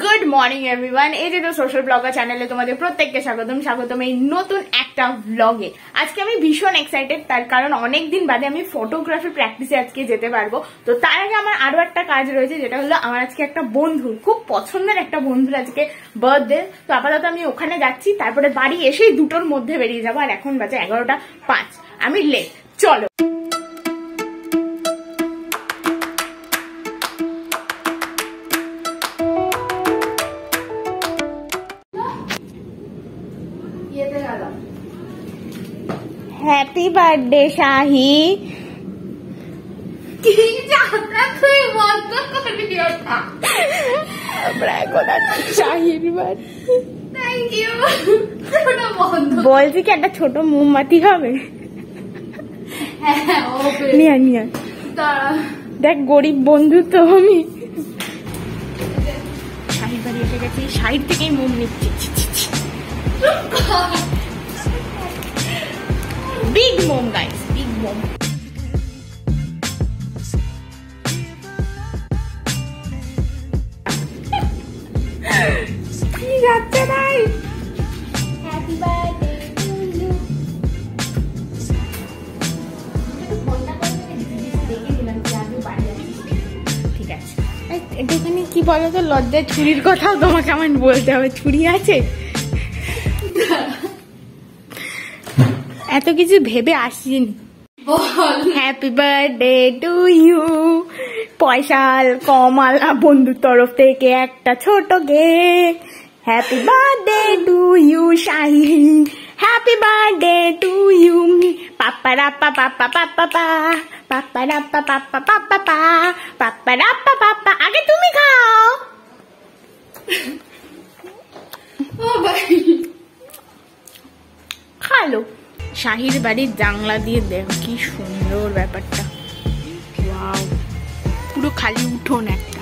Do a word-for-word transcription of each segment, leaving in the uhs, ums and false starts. Good morning everyone, এই যে তো সোশ্যাল ব্লগার চ্যানেলে তোমাদের প্রত্যেককে স্বাগতম স্বাগতম এই নতুন একটা ব্লগে। আজকে আমি ভীষণ এক্সাইটেড, তার কারণ অনেকদিন বাদে আমি ফটোগ্রাফি প্র্যাকটিসে আজকে যেতে পারবো। তো তার আগে আমার আরো একটা কাজ রয়েছে, যেটা হলো আমার আজকে একটা বন্ধুর, খুব পছন্দের একটা বন্ধুর আজকে বার্থডে। তো আপাতত আমি ওখানে যাচ্ছি, তারপরে বাড়ি এসেই দুটোর মধ্যে বেরিয়ে যাবো। আর এখন বাজে এগারোটা পাঁচ, আমি লেট। চলো हैप्पी बर्थडे शाही। छोट मोमबाती देख गरीब बंधु तो हमी शाही बाड़ी शाहिर थे मोम निकल big mom guys big mom ye jaate bhai happy birthday to you bonda bonda dekhe dilam ki aaj bari thik ache ei dekhni ki bolo to lodder churir kotha tomake amon bolte hobe churi ache এত কিছু ভেবে আসিনি। Happy birthday to you পয়সাল কমলা বন্ধুর তরফ থেকে একটা ছোট cake. Happy birthday to you Shahin, happy birthday to you পাপারা পাপা পাপা পাপা পাপারা পাপা পাপা পাপা পাপারা পাপা পাপা। আগে তুমি খাও। খালো। শাহির বাড়ির জানলা দিয়ে দেখো কি সুন্দর ব্যাপারটা, পুরো খালি উঠোন একটা।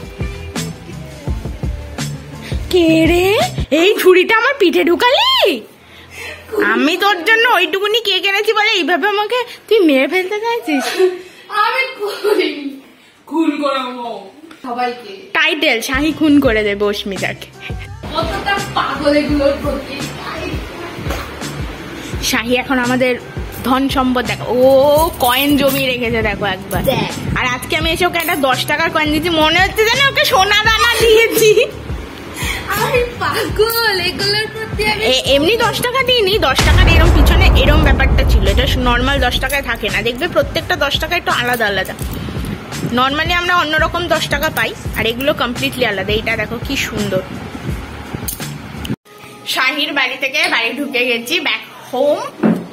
কে রে এই ছুরিটা আমার পিঠে ঢুকালি? আমি তোর জন্য ওইটুকুনি কে কেনেছি বলে এইভাবে আমাকে তুই মেরে ফেলতে চাইছিস? আমি খুন করবো সবাইকে। টাইটেল, শাহি খুন করে দেবে অস্মিতাকে। কতটা পাগল এগুলোর প্রতি। শাহি এখন আমাদের ধন সম্পদ দেখো, ও কয়েন জমিয়ে রেখেছে দেখো একবার। আর আজকে আমি এসে ওকে একটা দশ টাকার কয়েন দিয়েছি, মনে হচ্ছে যেন ওকে সোনা দানা দিয়েছি। এমনি দশ টাকা দিইনি, দশ টাকার এরম পিছনে এরম ব্যাপারটা ছিল। এটা নর্মাল দশ টাকায় থাকে না, দেখবে প্রত্যেকটা দশ টাকা একটু আলাদা আলাদা। নর্মালি আমরা অন্যরকম দশ টাকা পাই, আর এগুলো কমপ্লিটলি আলাদা। এইটা দেখো কি সুন্দর। শাহির বাড়ি থেকে বাড়ি ঢুকে গেছি, ব্যাক হোম।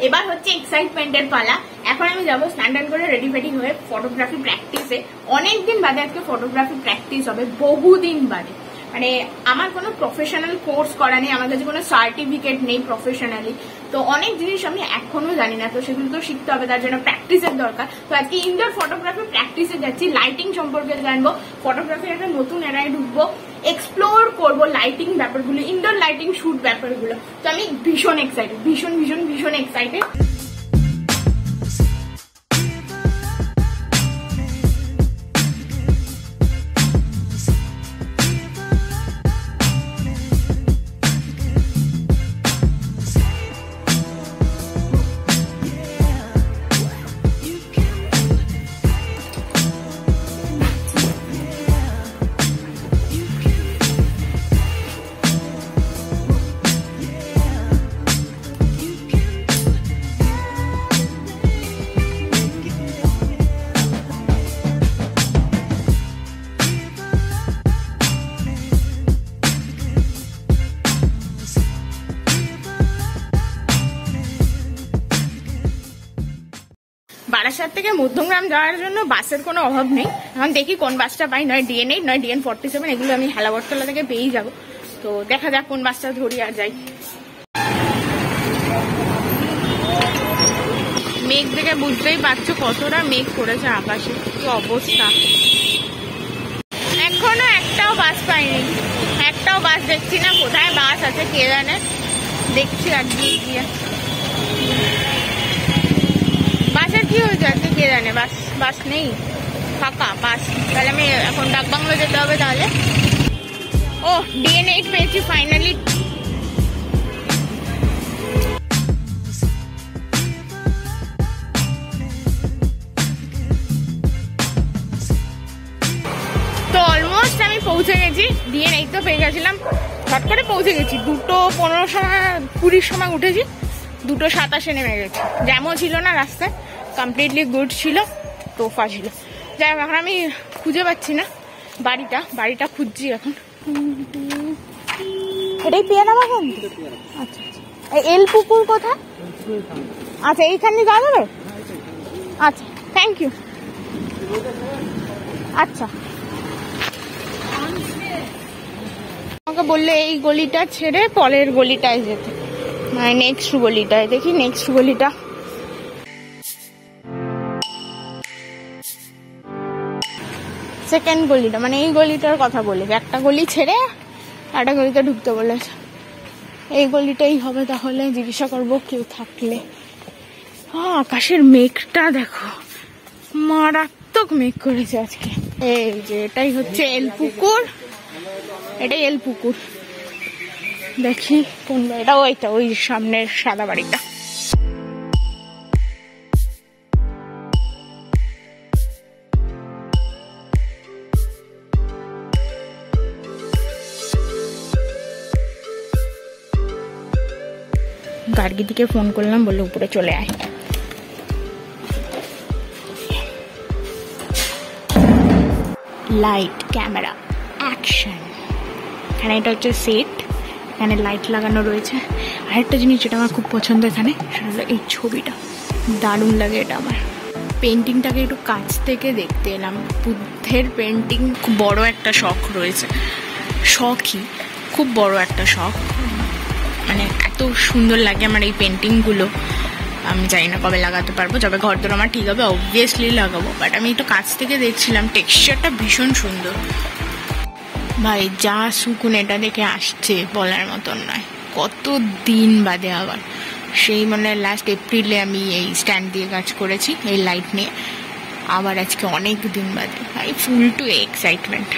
এবার হচ্ছে এক্সাইটমেন্টের পালা। এখন আমি যাবো স্নান টান করে রেডি ফেডি হয়ে ফটোগ্রাফি প্র্যাকটিসে। অনেকদিন বাদে আজকে ফটোগ্রাফি প্র্যাকটিস হবে, বহুদিন বাদে। মানে আমার কোনো প্রফেশনাল কোর্স করা নেই, আমার কাছে কোনো সার্টিফিকেট নেই প্রফেশনালি। তো অনেক জিনিস আমি এখনো জানি না, তো সেগুলো তো শিখতে হবে, তার জন্য প্র্যাকটিসের দরকার। তো আজকে ইনডোর ফটোগ্রাফি প্র্যাকটিসে যাচ্ছি, লাইটিং সম্পর্কে জানবো, ফটোগ্রাফির একটা নতুন এরায় ঢুকবো, এক্সপ্লোর করবো লাইটিং ব্যাপারগুলো, ইনডোর লাইটিং শুট ব্যাপারগুলো। তো আমি ভীষণ এক্সাইটেড, ভীষণ ভীষণ ভীষণ এক্সাইটেড। বারাসাত থেকে মধ্যমগ্রাম যাওয়ার জন্য বাসের কোনো অভাব নেই। এখন দেখি কোন বাসটা পাই, নয় ডিএন এইট নয় ডিএন ফর্টি সেভেন এগুলো আমি হেলাবরতলা থেকে পেয়েই যাবো। তো দেখা যাক কোন বাসটা ধরি আর যাই। মেঘ থেকে বুঝতেই পারছো কতটা মেঘ করেছে আকাশে, কি অবস্থা। এখনো একটাও বাস পাইনি, একটাও বাস দেখছি না। কোথায় বাস আছে কে জানে, দেখছি আর গিয়ে গিয়ে কি হয়ে যাচ্ছে কে জানে। বাস বাস নেই, ফাঁকা বাস। তাহলে আমি এখন ডাকবাংলো যেতে হবে তাহলে। Oh, D N A twenty finally. So almost I पहुँचे गए D N A तो पे गए छटकटे पहुँचे गए दुटो पंद्रह समय कुड़ी समय उठे दुटो सताशे नेमे गए जैमो छिलो ना रास्ता कमप्लीटली गुड छिलो तोफा छिलो जैम एखन आमी खुजे पाচ্ছি না বাড়িটা বাড়িটা খুঁজছি এখন এটাই পেয়ারা বাগান আচ্ছা এল পুকুর কোথা আচ্ছা এইখানে যাবে আচ্ছা থ্যাংক ইউ আচ্ছা আমাকে বললে এই গলিটা ছেড়ে পরের গলিটায় যেতে মানে নেক্সট গলিটায় দেখি নেক্সট গলিটা সেকেন্ড গলিটা মানে এই গলিটার কথা বলে একটা গলি ছেড়ে একটা গলিতে ঢুকতে বলেছে এই গলিটাই হবে তাহলে জিজ্ঞাসা করবো কেউ থাকলে হ্যাঁ আকাশের মেঘটা দেখো মারাত্মক মেঘ করেছে আজকে এই যে এটাই হচ্ছে এল পুকুর এটাই এল পুকুর দেখি কোন এটা ওইটা ওই সামনের সাদা বাড়িটা গার্গি দিকে ফোন করলাম বললো উপরে চলে আয় লাইট ক্যামেরা অ্যাকশন এখানে এটা হচ্ছে সেট এখানে লাইট লাগানো রয়েছে আরেকটা জিনিস যেটা আমার খুব পছন্দ এখানে সেটা হলো এই ছবিটা দারুণ লাগে এটা আমার পেন্টিংটাকে একটু কাছ থেকে দেখতে এলাম বুদ্ধের পেন্টিং খুব বড় একটা শখ রয়েছে শখই খুব বড় একটা শখ মানে এত সুন্দর লাগে আমার এই পেন্টিংগুলো আমি জানি না কবে লাগাতে পারবো যবে ঘর দোর আমার ঠিক হবে অবভিয়াসলি লাগাবো বাট আমি একটু কাছ থেকে দেখছিলাম টেক্সচারটা ভীষণ সুন্দর ভাই যা সুকুন এটা দেখে আসছে বলার মতন নয় কত দিন বাদে আবার সেই মানে লাস্ট এপ্রিলে আমি এই স্ট্যান্ড দিয়ে কাজ করেছি এই লাইট নিয়ে আবার আজকে অনেক দিন বাদে ভাই ফুল টু এক্সাইটমেন্ট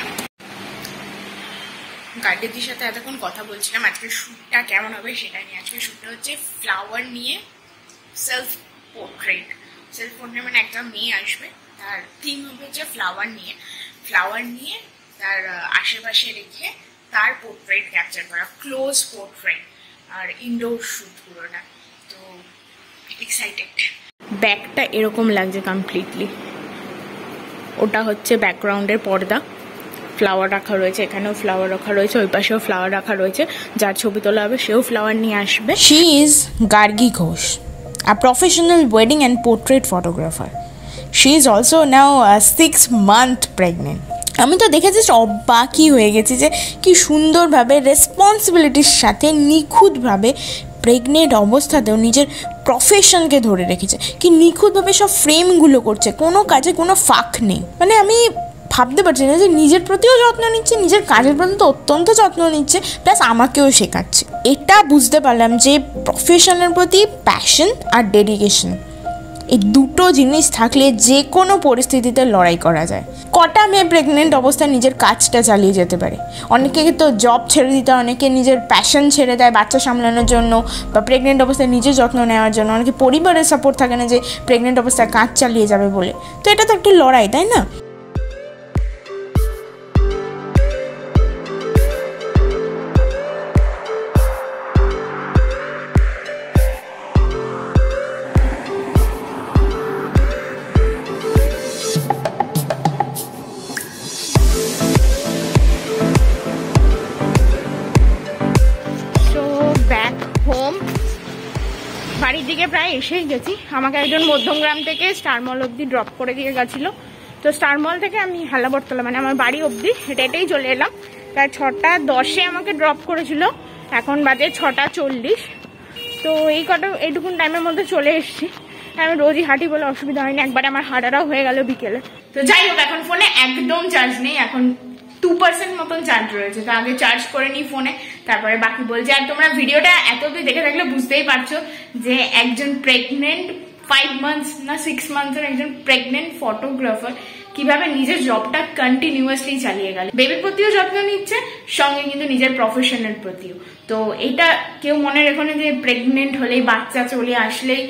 গার্গিদির সাথে এতক্ষণ কথা বলছিলাম আজকে শ্যুটটা কেমন হবে সেটা নিয়ে আজকে শ্যুটটা হচ্ছে ফ্লাওয়ার নিয়ে সেলফ পোর্ট্রেট সেলফ পোর্ট্রেট মানে একটা মেয়ে আসবে তার থিম হবে হচ্ছে ফ্লাওয়ার নিয়ে ফ্লাওয়ার নিয়ে তার আশেপাশে রেখে তার পোর্ট্রেট ক্যাপচার করা ক্লোজ পোর্ট্রেট আর ইনডোর শ্যুট পুরোটা তো এক্সাইটেড ব্যাকটা এরকম লাগছে কমপ্লিটলি ওটা হচ্ছে ব্যাকগ্রাউন্ডের পর্দা ফ্লাওয়ার রাখা রয়েছে এখানেও ফ্লাওয়ার রাখা রয়েছে ওই পাশেও ফ্লাওয়ার রাখা রয়েছে যার ছবি তোলা হবে সেও ফ্লাওয়ার নিয়ে আসবে She is Gargi Ghosh, a professional wedding and portrait photographer. She is also now a six month pregnant. আমি তো দেখে জাস্ট অবাকই হয়ে গেছি যে কি সুন্দরভাবে রেসপন্সিবিলিটির সাথে নিখুঁতভাবে প্রেগনেন্ট অবস্থাতেও নিজের প্রফেশনকে ধরে রেখেছে কি নিখুঁতভাবে সব ফ্রেমগুলো করছে কোনো কাজে কোনো ফাঁক নেই মানে আমি ভাবতে পারছি না যে নিজের প্রতিও যত্ন নিচ্ছে নিজের কাজের প্রতি তো অত্যন্ত যত্ন নিচ্ছে প্লাস আমাকেও শেখাচ্ছে এটা বুঝতে পারলাম যে প্রফেশনের প্রতি প্যাশন আর ডেডিকেশন এই দুটো জিনিস থাকলে যে কোনো পরিস্থিতিতে লড়াই করা যায় কটা মেয়ে প্রেগনেন্ট অবস্থায় নিজের কাজটা চালিয়ে যেতে পারে অনেকে তো জব ছেড়ে দিতে অনেকে নিজের প্যাশন ছেড়ে দেয় বাচ্চা সামলানোর জন্য বা প্রেগনেন্ট অবস্থায় নিজের যত্ন নেওয়ার জন্য অনেকে পরিবারের সাপোর্ট থাকে না যে প্রেগনেন্ট অবস্থায় কাজ চালিয়ে যাবে বলে তো এটা তো একটা লড়াই তাই না বাড়ির দিকে প্রায় এসেই গেছি আমাকে একজন মধ্যমগ্রাম থেকে স্টারমল অবধি ড্রপ করে দিয়ে গেছিলো তো স্টারমল থেকে আমি হালাবরতলা মানে আমার বাড়ি অবধি হেঁটেই চলে এলাম প্রায় ছটা দশে আমাকে ড্রপ করেছিল এখন বাজে ছটা চল্লিশ তো এই কটা এইটুকুন টাইমের মধ্যে চলে এসেছি আমি রোজই হাঁটি বলে অসুবিধা হয়নি একবার আমার হাঁটাটাও হয়ে গেল বিকেলে তো যাই হোক এখন ফোনে একদম চার্জ নেই এখন টু পার্সেন্ট মতন চার্জ রয়েছে তো আগে চার্জ করে নিই ফোনে তারপরে বাকি বলছি আর তোমরা ভিডিওটা এত অবধি দেখে থাকলে বুঝতেই পারছো যে একজন প্রেগনেন্ট ফাইভ মান্থস না সিক্স মান্থসের একজন প্রেগনেন্ট ফটোগ্রাফার কিভাবে নিজের জবটা কন্টিনিউয়াসলি চালিয়ে গেল। বেবির প্রতিও যত্ন নিচ্ছে, সঙ্গে কিন্তু নিজের প্রফেশনের প্রতিও। তো এটা কেউ মনে রেখো না যে প্রেগনেন্ট হলেই, বাচ্চা চলে আসলেই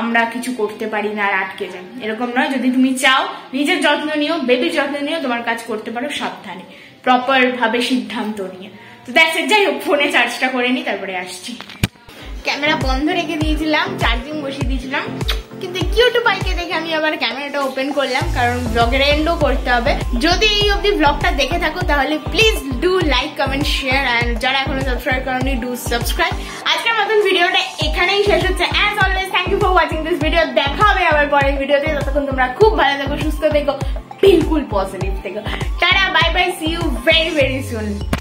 আমরা কিছু করতে পারি না আর আটকে যাই, এরকম নয়। যদি তুমি চাও নিজের যত্ন নিও, বেবির যত্ন নিও, তোমার কাজ করতে পারো সাবধানে, প্রপার ভাবে সিদ্ধান্ত নিয়ে। তো দ্যাটস ইট। যাই হোক, ফোনে চার্জটা করে নিই, তারপরে আসছি। ক্যামেরা বন্ধ রেখে দিয়েছিলাম, চার্জিং বসিয়ে দিয়েছিলাম, কিন্তু কিউটু বাইকে দেখে আমি আবার ক্যামেরাটা ওপেন করলাম, কারণ ব্লগের এন্ডও করতে হবে। যদি এই অবধি ব্লগটা দেখে থাকো তাহলে please do like, comment, share, and যারা এখনো সাবস্ক্রাইব করোনি ডু সাবস্ক্রাইব। আজকের মতন ভিডিওটা এখানেই শেষ হচ্ছে। As always thank you for watching this video. দেখা হবে আবার পরের ভিডিওতে। ততক্ষণ তোমরা খুব ভালো থেকো, সুস্থ থেকো, বিলকুল পজিটিভ থেকো। Tata, bye bye, see you very very soon.